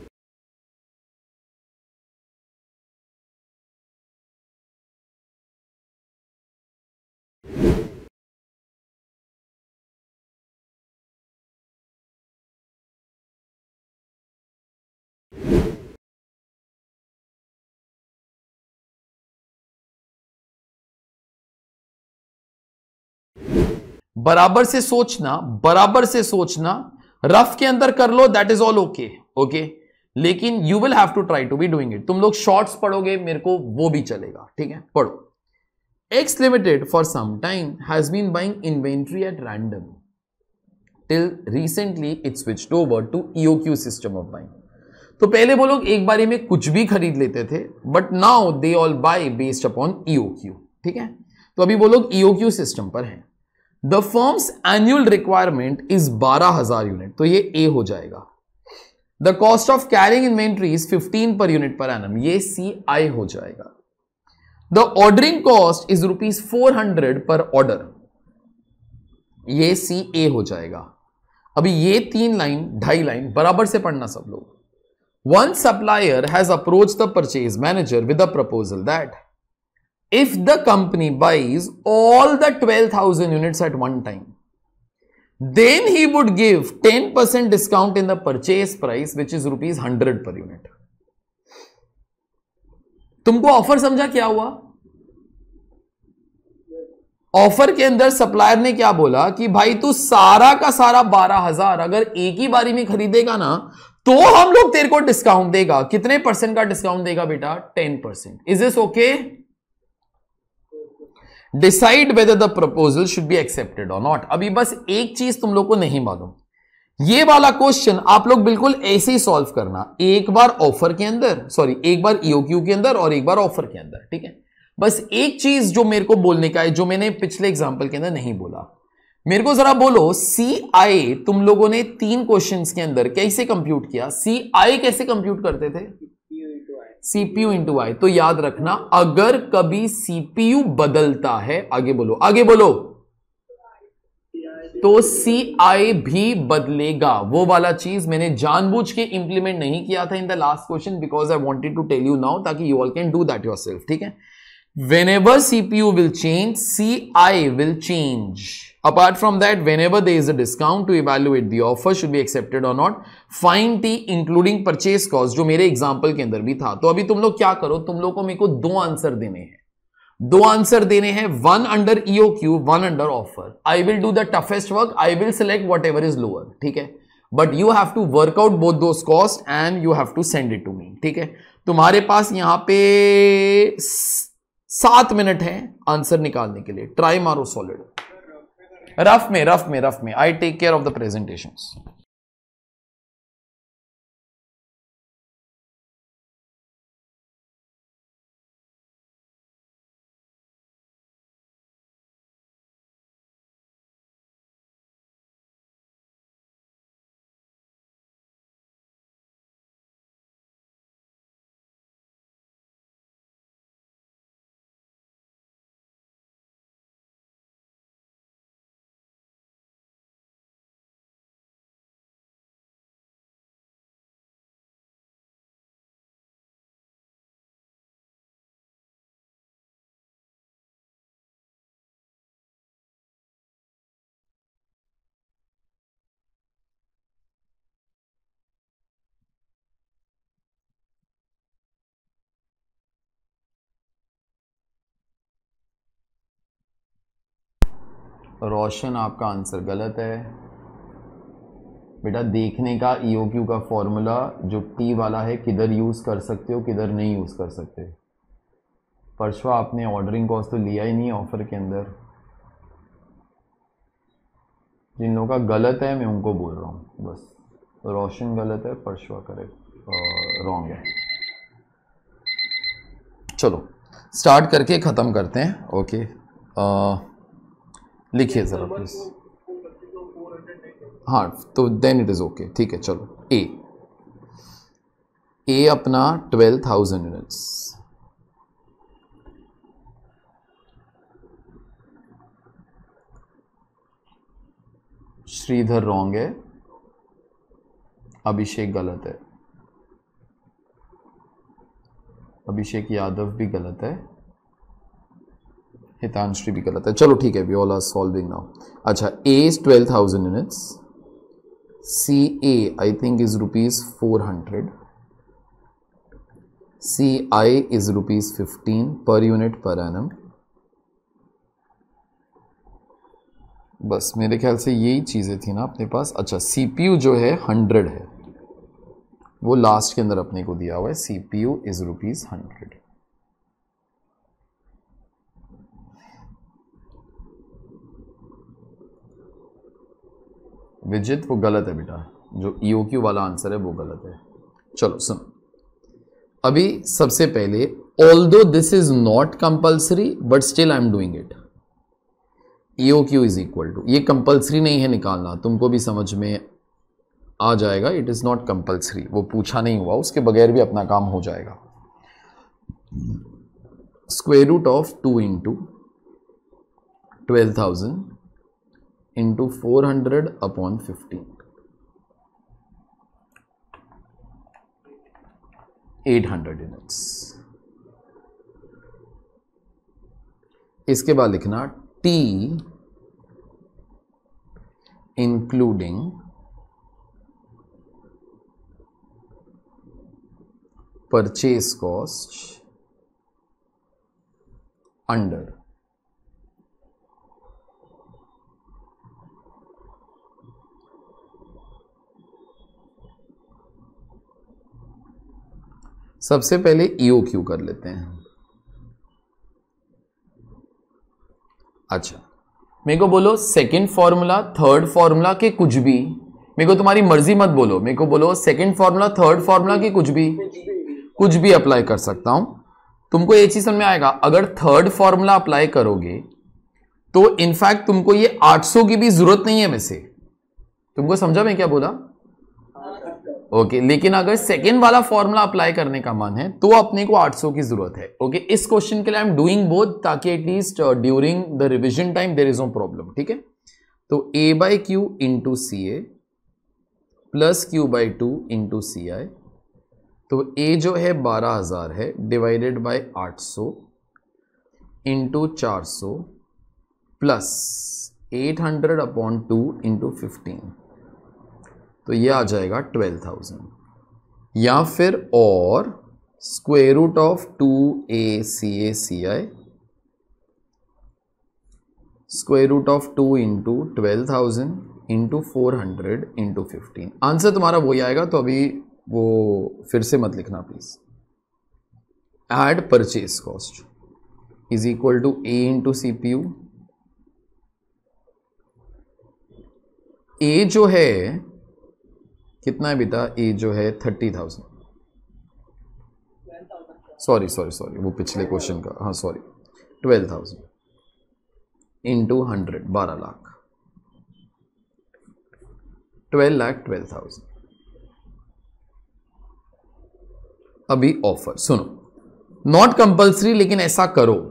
बराबर से सोचना, बराबर से सोचना। रफ के अंदर कर लो that is all okay. Okay, लेकिन you will have to try to be doing it. तुम लोग शॉर्ट्स पढ़ोगे, मेरे को वो भी चलेगा, ठीक है? पढ़ो। X Limited for some time has been buying inventory at random. Till recently it switched over to EOQ system of buying. तो पहले वो लोग एक बारी में कुछ भी खरीद लेते थे, but now they all buy based upon EOQ. ठीक है? तो अभी वो लोग EOQ सिस्टम पर हैं। The firm's annual requirement is 12,000 unit, तो ये A हो जाएगा। The cost of carrying inventory is 15 per unit per annum, ये CI हो जाएगा। The ordering cost is rupees 400 per order, ये CA हो जाएगा। अभी ये 3 लाइन 2.5 लाइन बराबर से पढ़ना सब लोग। One supplier has approached the purchase manager with a proposal that if the company buys all the 12,000 units at one time, then he would give 10% discount in the purchase price, which is rupees 100 per unit. तुमको ऑफर समझा क्या हुआ? ऑफर के अंदर सप्लायर ने क्या बोला कि भाई तू सारा का सारा 12,000 अगर एक ही बारी में खरीदेगा ना तो हम लोग तेरे को डिस्काउंट देगा। कितने परसेंट का डिस्काउंट देगा बेटा? 10%। Is this okay? Decide whether the proposal should be accepted और नॉट। अभी बस एक चीज तुम लोग को नहीं मालूम, ये वाला क्वेश्चन आप लोग बिल्कुल ऐसे ही सॉल्व करना। एक बार ऑफर के अंदर, सॉरी एक बार ईओक्यू के अंदर और एक बार ऑफर के अंदर, ठीक है? बस एक चीज जो मेरे को बोलने का है, जो मैंने पिछले एग्जाम्पल के अंदर नहीं बोला, मेरे को जरा बोलो सीआई तुम लोगों ने 3 क्वेश्चंस के अंदर कैसे कंप्यूट किया? सीआई कैसे कंप्यूट करते थे? CPU into I. तो याद रखना अगर कभी सीपीयू बदलता है, आगे बोलो, आगे बोलो, तो CI भी बदलेगा। वो वाला चीज मैंने जानबूझ के इंप्लीमेंट नहीं किया था in the last question because I wanted to tell you now ताकि you all can do that yourself, ठीक है? Whenever CPU will change, CI will change. Apart from that, whenever there is a discount to evaluate the offer should be accepted or not. Find T including purchase cost, जो मेरे एग्जाम्पल के अंदर भी था। तो अभी तुम लोग क्या करो, तुम लोग को मेरे को 2 आंसर देने हैं, 2 आंसर देने हैं, 1 under EOQ 1 under offer. I will do the toughest work, I will select whatever is lower, ठीक है? But you have to work out both those costs and you have to send it to me, ठीक है? तुम्हारे पास यहां पे 7 मिनट है आंसर निकालने के लिए, ट्राई मारो सॉलिड। रफ में I take care of the presentations. Roshan आपका आंसर गलत है बेटा। देखने का EOQ का फॉर्मूला जो टी वाला है किधर यूज़ कर सकते हो किधर नहीं यूज़ कर सकते। परशवा आपने ऑर्डरिंग कॉस्ट तो लिया ही नहीं ऑफ़र के अंदर। जिन लोगों का गलत है मैं उनको बोल रहा हूँ बस। रोशन गलत है, परशवा करेक्ट रॉन्ग है। चलो स्टार्ट करके ख़त्म करते हैं। ओके लिखिए ज़रा प्लीज़। हाँ तो देन इट इज़ ओके ठीक है। चलो ए अपना 12,000 यूनिट्स, श्रीधर रॉन्ग है, अभिषेक गलत है, अभिषेक यादव भी गलत है, हितांश्री भी गलत है। चलो ठीक है, we all are solving now. अच्छा A is 12,000 units, C A I think is ₹400, C I is ₹15 per unit per annum. बस मेरे ख्याल से यही चीज़ें थी ना अपने पास। अच्छा CPU जो है 100 है, वो लास्ट के अंदर अपने को दिया हुआ है। CPU is ₹100। विजित वो गलत है बेटा, जो EOQ वाला आंसर है वो गलत है। चलो सुन, अभी सबसे पहले although this is not compulsory but still I am doing it. EOQ is equal to, ये कंपल्सरी नहीं है निकालना, तुमको भी समझ में आ जाएगा। इट इज़ नॉट कंपल्सरी, वो पूछा नहीं हुआ, उसके बगैर भी अपना काम हो जाएगा। Square root of 2 into 12,000 into 400 upon 15, 800 units. इसके बाद लिखना T including purchase cost under. सबसे पहले EOQ कर लेते हैं। अच्छा मेरे को बोलो सेकंड फॉर्मूला थर्ड फॉर्मूला के कुछ भी, मेरे को तुम्हारी मर्जी मत बोलो, मेरे को बोलो सेकंड फॉर्मूला थर्ड फॉर्मूला के कुछ भी अप्लाई कर सकता हूं। तुमको ये चीज समझ में आएगा, अगर थर्ड फॉर्मूला अप्लाई करोगे तो इनफैक्ट तुमको ये 800 की भी जरूरत नहीं है। वैसे तुमको समझा मैं क्या बोला? ओके लेकिन अगर सेकेंड वाला फॉर्मूला अप्लाई करने का मन है तो अपने को 800 की जरूरत है। ओके इस क्वेश्चन के लिए आई एम डूइंग बोथ, ताकि at least during the revision time there is no problem. ठीक है तो A/Q into CA plus Q/2 into CI। तो A जो है 12,000 है divided by 800 into 400 plus 800 upon 2 into 15, तो ये आ जाएगा 12,000 या फिर और square root of 2ACACI square root of 2 into 12,000 into 400 into 15। Answer तुम्हारा वही आएगा, तो अभी वो फिर से मत लिखना please. Add purchase cost is equal to A into CPU। A जो है कितना है बेटा? A जो है 30,000, सॉरी वो पिछले क्वेश्चन का, हाँ सॉरी 12,000 इंटू 100 12 लाख 12,12,000। अभी ऑफर सुनो, नॉट कंपल्सरी लेकिन ऐसा करो,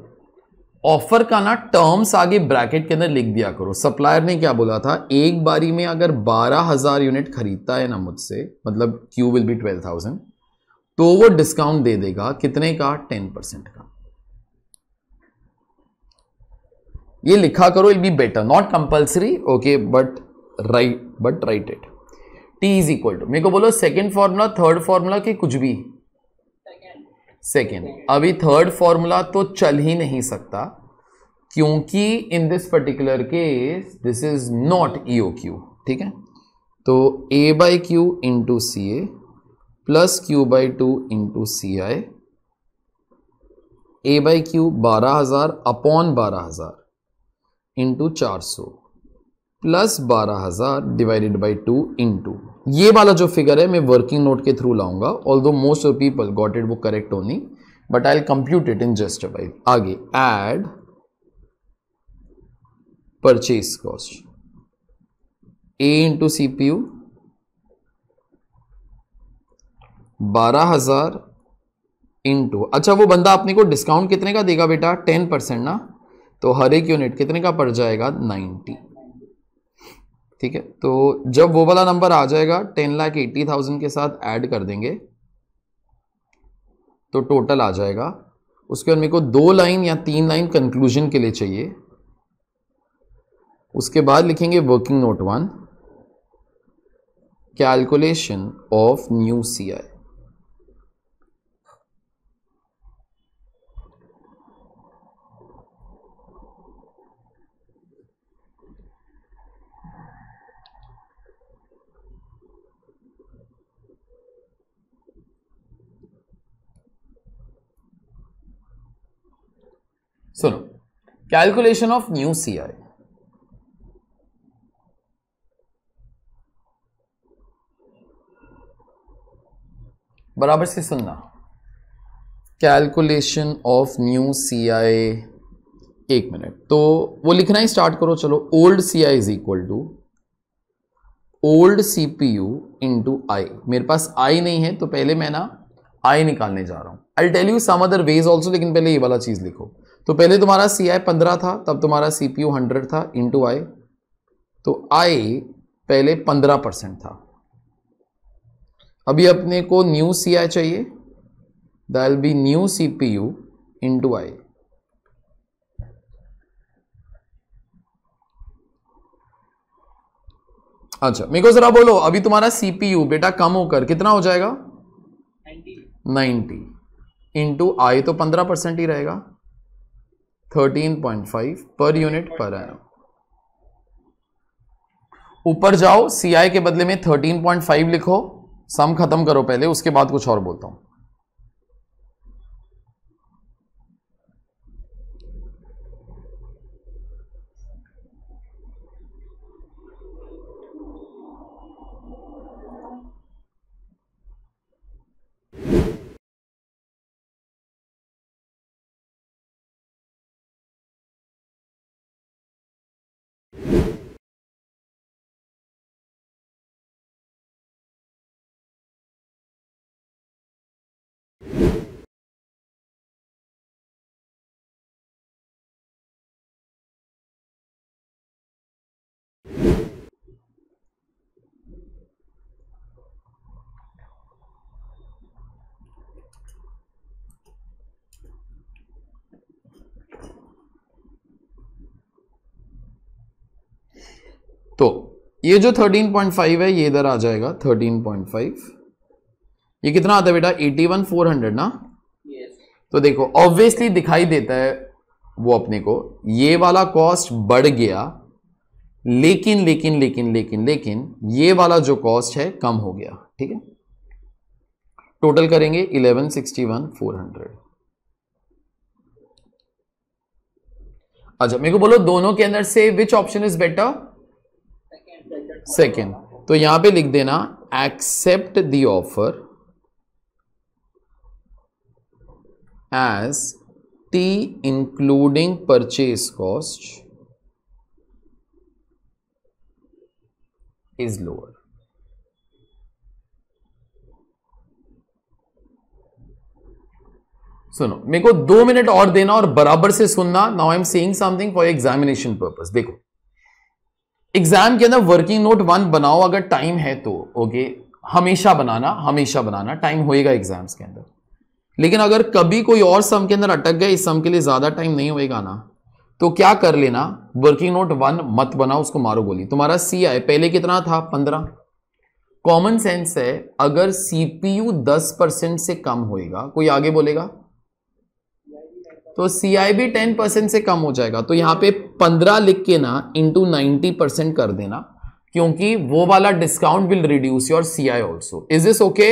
ऑफर का ना टर्म्स आगे ब्रैकेट के अंदर लिख दिया करो। सप्लायर ने क्या बोला था? एक बारी में अगर 12,000 यूनिट खरीदता है ना मुझसे, मतलब Q विल बी 12,000, तो वो डिस्काउंट दे देगा कितने का? 10% का। ये लिखा करो, it be better. Not compulsory okay but write it. T is equal to, मेरे को बोलो सेकेंड फॉर्मूला थर्ड फॉर्मूला के कुछ भी। सेकेंड, अभी थर्ड फॉर्मूला तो चल ही नहीं सकता, क्योंकि in this particular case this is not EOQ, ठीक है। तो A by Q into C A plus Q by two into C I, A by Q 12,000 upon 12,000 into 400 plus 12,000 divided by 2 into, ये वाला जो फिगर है मैं वर्किंग नोट के थ्रू लाऊंगा, although most of people got it वो करेक्ट होनी, but I will compute it in just a while. आगे add purchase cost A into C P U 12,000 into, अच्छा वो बंदा अपने को डिस्काउंट कितने का देगा बेटा, 10% ना, तो हर एक यूनिट कितने का पड़ जाएगा 90, ठीक है। तो जब वो वाला नंबर आ जाएगा 10,80,000 के साथ ऐड कर देंगे तो टोटल आ जाएगा। उसके बाद मेरे को 2 लाइन या 3 लाइन कंक्लूजन के लिए चाहिए, उसके बाद लिखेंगे working note 1 calculation of new C I, सुनो calculation of new C I. बराबर से सुनना, calculation of new C I, एक मिनट, तो वो लिखना ही स्टार्ट करो। चलो old C I is equal to old C P U into I, मेरे पास आई नहीं है तो पहले मैं ना आई निकालने जा रहा हूं। I tell you some other ways also, लेकिन पहले ये वाला चीज लिखो। तो पहले तुम्हारा सी आई 15 था, तब तुम्हारा सी पी यू 100 था इंटू आई, तो आई पहले 15% था। अभी अपने को न्यू सी आई चाहिए, that will be new C P U into I. अच्छा मेरे को जरा बोलो, अभी तुम्हारा सी पी यू बेटा कम होकर कितना हो जाएगा 90 इंटू आई, तो 15% ही रहेगा 13.5 पर यूनिट पर है। ऊपर जाओ सी आई के बदले में 13.5 लिखो, सम खत्म करो पहले, उसके बाद कुछ और बोलता हूं। तो ये जो 13.5 है ये इधर आ जाएगा 13.5, ये कितना आता है बेटा 81,400 ना। तो देखो ऑब्वियसली दिखाई देता है वो अपने को ये वाला कॉस्ट बढ़ गया, लेकिन लेकिन लेकिन लेकिन लेकिन ये वाला जो कॉस्ट है कम हो गया, ठीक है। टोटल करेंगे 11,61,400। अच्छा मेरे को बोलो दोनों के अंदर से which option is better, second. तो यहां पे लिख देना accept the offer as T including purchase cost is lower. सुनो मेरे को 2 मिनट और देना और बराबर से सुनना। Now I am saying something for examination purpose. देखो एग्जाम के अंदर वर्किंग नोट 1 बनाओ अगर टाइम है तो, ओके हमेशा बनाना, हमेशा बनाना, टाइम होएगा एग्जाम्स के अंदर। लेकिन अगर कभी कोई और सम के अंदर अटक गए, इस सम के लिए ज्यादा टाइम नहीं होएगा ना, तो क्या कर लेना वर्किंग नोट 1 मत बनाओ, उसको मारो गोली। तुम्हारा सी आई पहले कितना था 15। कॉमन सेंस है अगर सीपीयू 10% से कम होएगा, कोई आगे बोलेगा तो CIB 10% से कम हो जाएगा, तो यहाँ पे 15 लिख के ना इंटू 90% कर देना, क्योंकि वो वाला discount will reduce your CI also. Is this okay?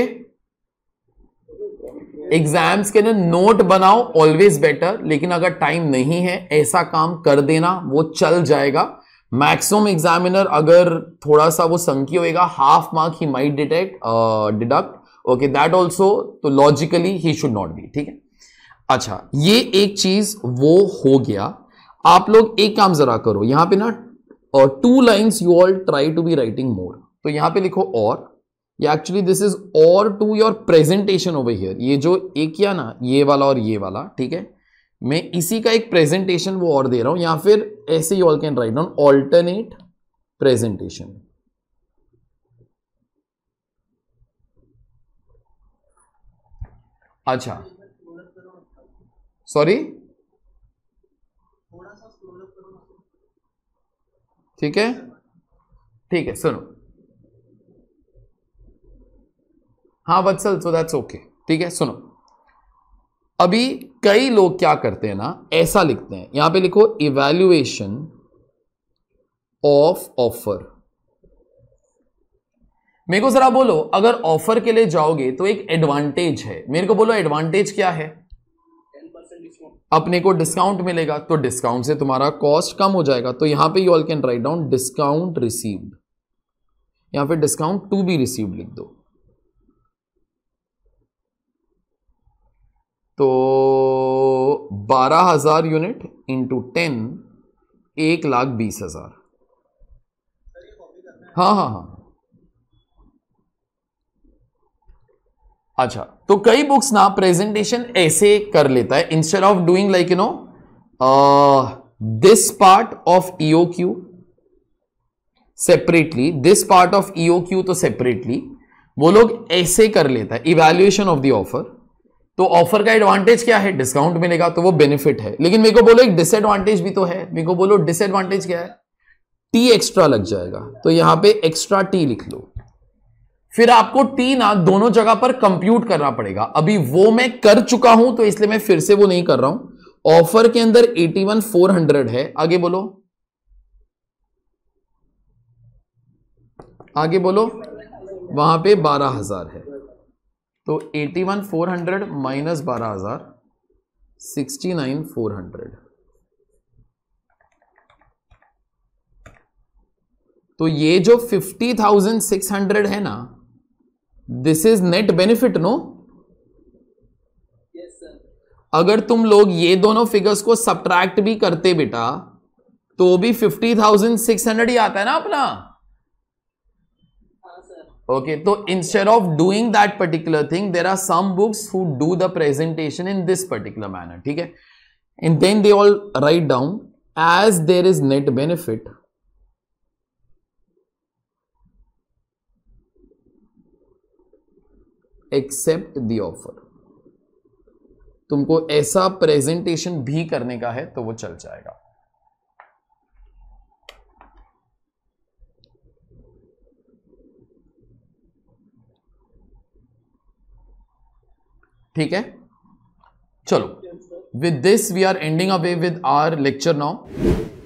Exams के ना नोट बनाओ, ऑलवेज बेटर, लेकिन अगर टाइम नहीं है ऐसा काम कर देना, वो चल जाएगा। मैक्सिमम एग्जामिनर अगर थोड़ा सा वो संकी होएगा, half mark he might deduct, okay, that also, तो logically he should not be, ठीक है। अच्छा, ये एक चीज वो हो गया। आप लोग एक काम जरा करो, यहां पे ना two lines you all try to be writing more, तो यहां पे लिखो और, या एक्चुअली दिस इज और to your presentation over here, ये जो एक किया ना, ये वाला और ये वाला, ठीक है, मैं इसी का एक प्रेजेंटेशन वो और दे रहा हूं, या फिर ऐसे you all can write down alternate presentation. अच्छा, सॉरी, ठीक है, ठीक है, सुनो, हाँ वत्सल, सो दैट्स ओके, ठीक है। सुनो, अभी कई लोग क्या करते हैं ना, ऐसा लिखते हैं, यहां पे लिखो इवैल्यूएशन ऑफ ऑफर। मेरे को जरा बोलो, अगर ऑफर के लिए जाओगे तो एक एडवांटेज है, मेरे को बोलो एडवांटेज क्या है? अपने को डिस्काउंट मिलेगा, तो डिस्काउंट से तुम्हारा कॉस्ट कम हो जाएगा, तो यहां पे you all can write down discount received, यहां पे डिस्काउंट टू बी रिसीव्ड लिख दो। तो 12,000 यूनिट इंटू 10, 1,20,000। हाँ, अच्छा, तो कई बुक्स ना प्रेजेंटेशन ऐसे कर लेता है, instead of doing like you know this part of EOQ separately, this part of EOQ तो सेपरेटली, वो लोग ऐसे कर लेता है इवैल्यूएशन ऑफ द ऑफर। तो ऑफर का एडवांटेज क्या है? डिस्काउंट मिलेगा, तो वो बेनिफिट है, लेकिन मेरे को बोलो एक डिसएडवांटेज भी तो है, मेरे को बोलो डिसएडवांटेज क्या है? टी एक्स्ट्रा लग जाएगा, तो यहां पे एक्स्ट्रा टी लिख लो। फिर आपको टी ना दोनों जगह पर कंप्यूट करना पड़ेगा, अभी वो मैं कर चुका हूं तो इसलिए मैं फिर से वो नहीं कर रहा हूं। ऑफर के अंदर 81,400 है, आगे बोलो, आगे बोलो, वहां पे 12,000 है, तो 81,400 माइनस 12,000, 69,400, तो ये जो 50,600 है ना, this is net benefit, no? Yes sir. अगर तुम लोग ये दोनों फिगर्स को सब्ट्रैक्ट भी करते बेटा, तो भी 50,600 ही आता है ना अपना, ओके, तो instead of doing that particular thing, there are some books who do the presentation in this particular manner, ठीक है, and then they all write down as there is net benefit, accept the offer. तुमको ऐसा प्रेजेंटेशन भी करने का है तो वो चल जाएगा। ठीक है, चलो, with this we are ending away with our lecture now.